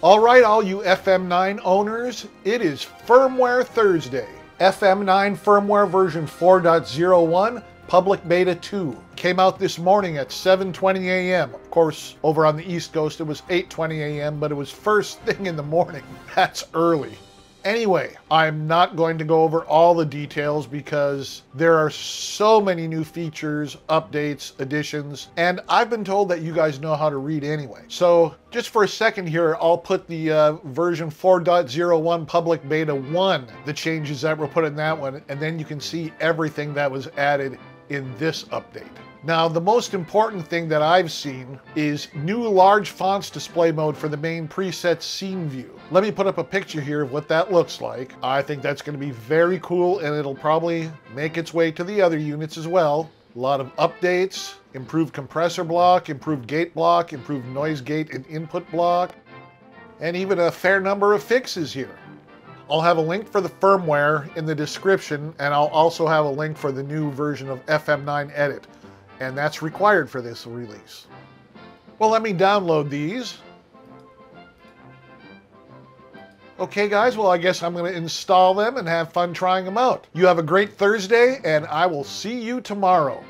All right, all you FM9 owners, it is Firmware Thursday. FM9 firmware version 4.01, public beta 2. Came out this morning at 7:20 a.m. Of course, over on the East Coast, it was 8:20 a.m., but it was first thing in the morning. That's early. Anyway, I'm not going to go over all the details because there are so many new features, updates, additions, and I've been told that you guys know how to read anyway. So just for a second here, I'll put the version 4.01 public beta 1, the changes that were put in that one, and then you can see everything that was added in this update. Now, the most important thing that I've seen is new large fonts display mode for the main preset scene view. Let me put up a picture here of what that looks like. I think that's going to be very cool, and it'll probably make its way to the other units as well. A lot of updates, improved compressor block, improved gate block, improved noise gate and input block, and even a fair number of fixes here. I'll have a link for the firmware in the description, and I'll also have a link for the new version of FM9 edit. And that's required for this release. Well, let me download these. Okay guys, well I guess I'm gonna install them and have fun trying them out. You have a great Thursday, and I will see you tomorrow.